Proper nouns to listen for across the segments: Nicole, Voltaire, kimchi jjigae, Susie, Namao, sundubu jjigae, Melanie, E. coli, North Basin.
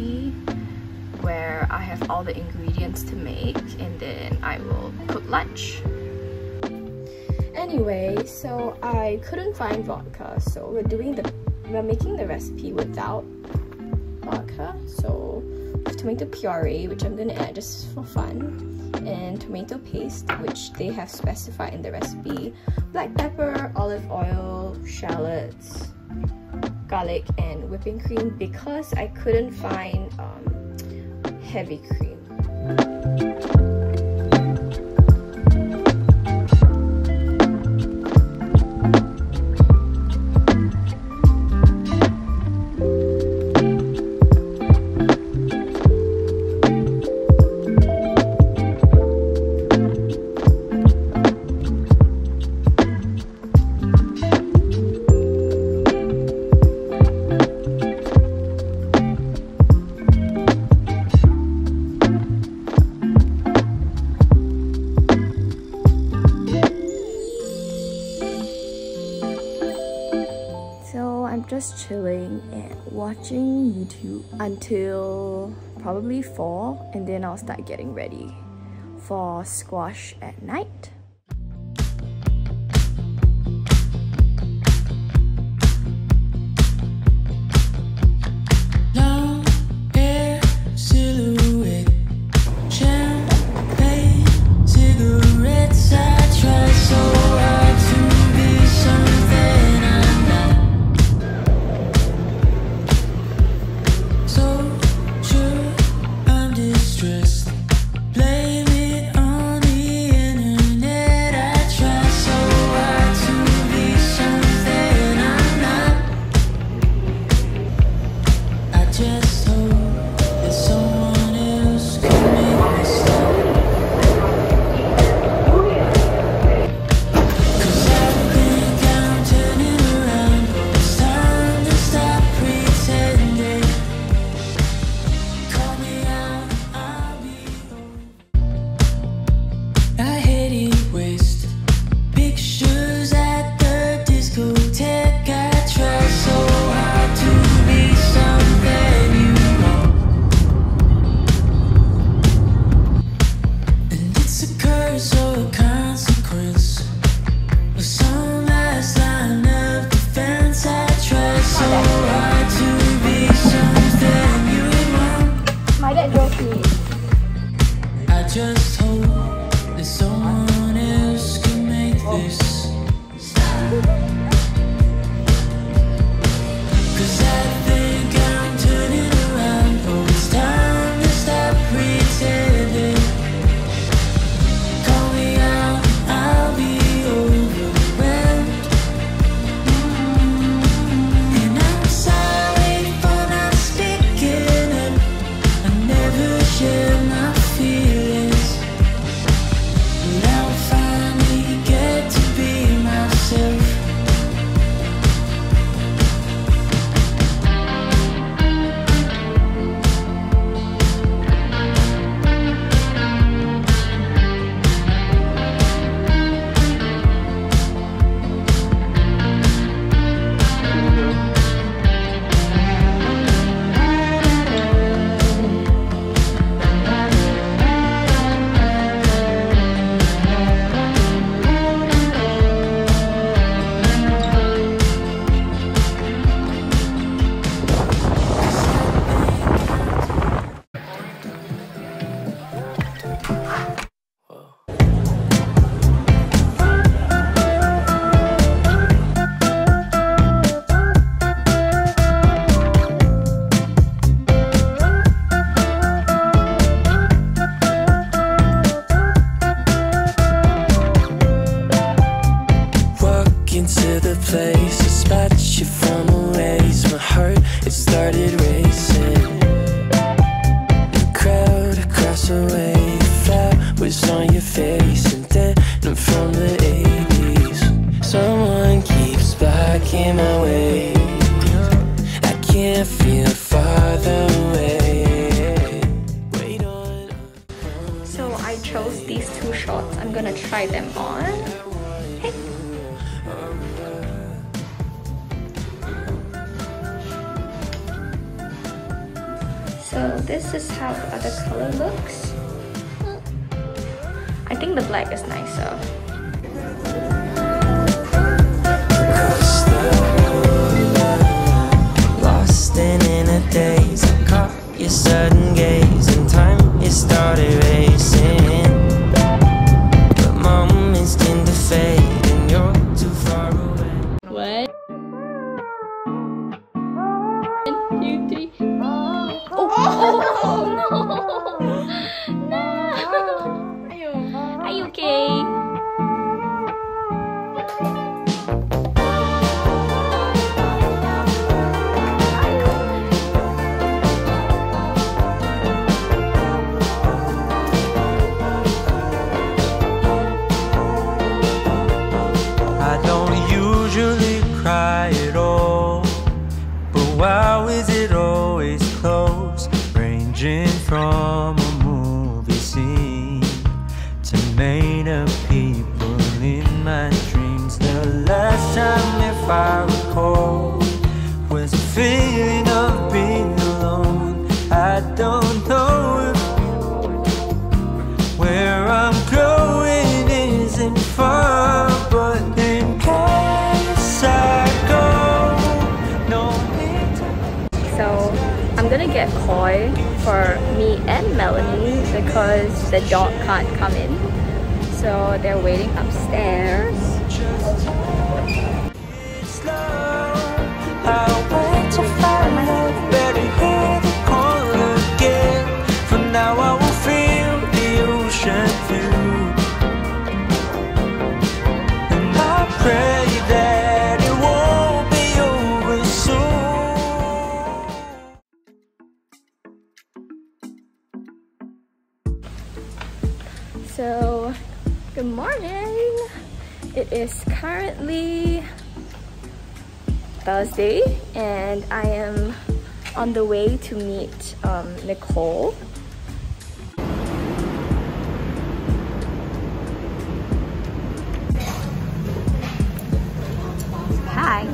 recipe where I have all the ingredients to make, and then I will cook lunch. Anyway, so I couldn't find vodka, so we're making the recipe without vodka. So with tomato puree, which I'm gonna add just for fun, and tomato paste, which they have specified in the recipe, black pepper, olive oil, shallots, garlic, and whipping cream, because I couldn't find heavy cream. Just chilling and watching YouTube until probably 4, and then I'll start getting ready for squash at night. I'm gonna try them on. Hey. So So this is how the other color looks. I think the black is nicer. Lost and in a daze, caught your sudden gaze, and time you started racing. But moments tend to fade, and you're too far away. What? 1, 2, 3. Oh, oh, oh no! No! Are you okay? I don't usually cry at all, but why is it always close, ranging from a movie scene made of people in my dreams. The last time, if I recall, was a feeling of being alone. I don't know if where I'm going isn't far, but in case I go, no need to. So I'm gonna get Koi for me and Melanie because the dog can't come in. So they're waiting upstairs. From now I will feel the ocean view, and I pray that it won't be over soon. So good morning! It is currently Thursday and I am on the way to meet Nicole. Hi!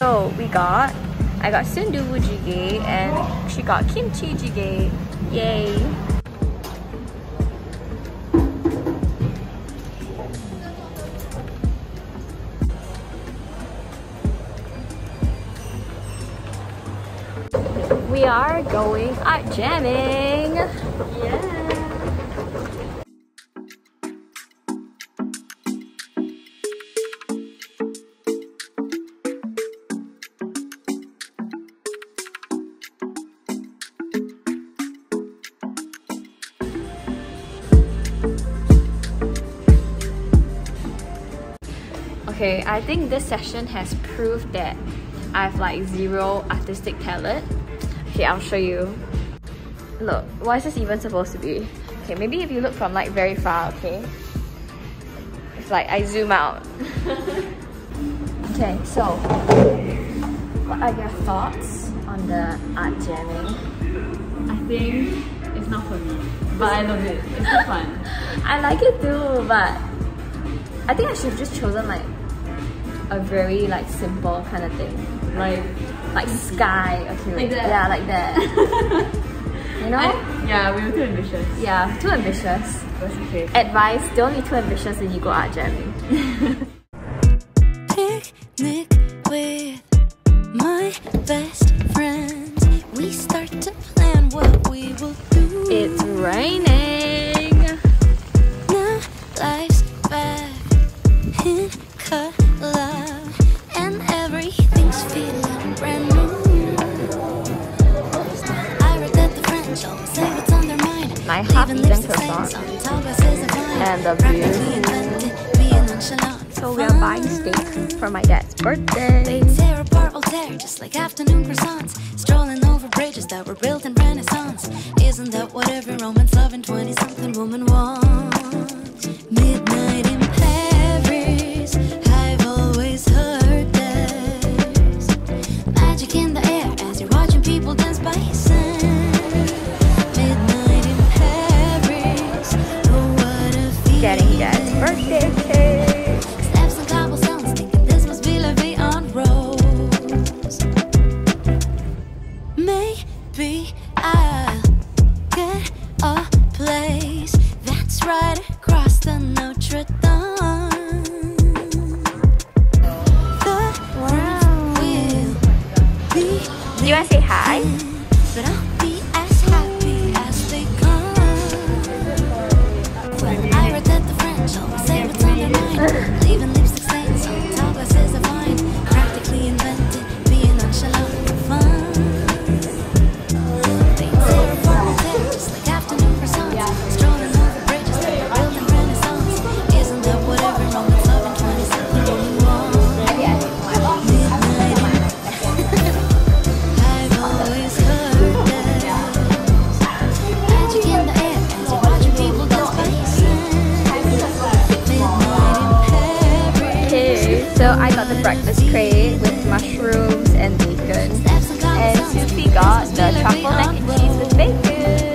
So I got sundubu jjigae and she got kimchi jjigae. Yay! We are going out jamming! Yeah! Okay, I think this session has proved that I have like zero artistic talent. Okay, I'll show you. Look, what is this even supposed to be? Okay, maybe if you look from like very far, okay? If like I zoom out. Okay, so what are your thoughts on the art jamming? I think it's not for me, but I love it. It's so fun. I like it too, but I think I should have just chosen like a very like simple kind of thing. Right. Like sky, okay, like that. Yeah, like that. You know? Yeah, we were too ambitious. Yeah, too ambitious. That's okay. Advice, don't be too ambitious when you go out jamming. Picnic with my best friends. We start to plan what we will do. It's raining. Now life's back in color and everything's feeling. Brand new. I regret the French, say what's on their mind. My happy dentist and the view. So we are buying steak for my dad's birthday. They tear apart Voltaire, just like afternoon croissants. Strolling over bridges that were built in Renaissance. Isn't that what every Roman's loving 20-something woman wants? Midnight in Paris, I've always heard. In the air as you're watching people dance by his side. Midnight in Paris, oh what a feeling. Getting dad's birthday cake. Steps and cobblestones, thinking this must be La Vie en Rose. So I got the breakfast crate with mushrooms and bacon. And Susie got the truffle mac and cheese with bacon.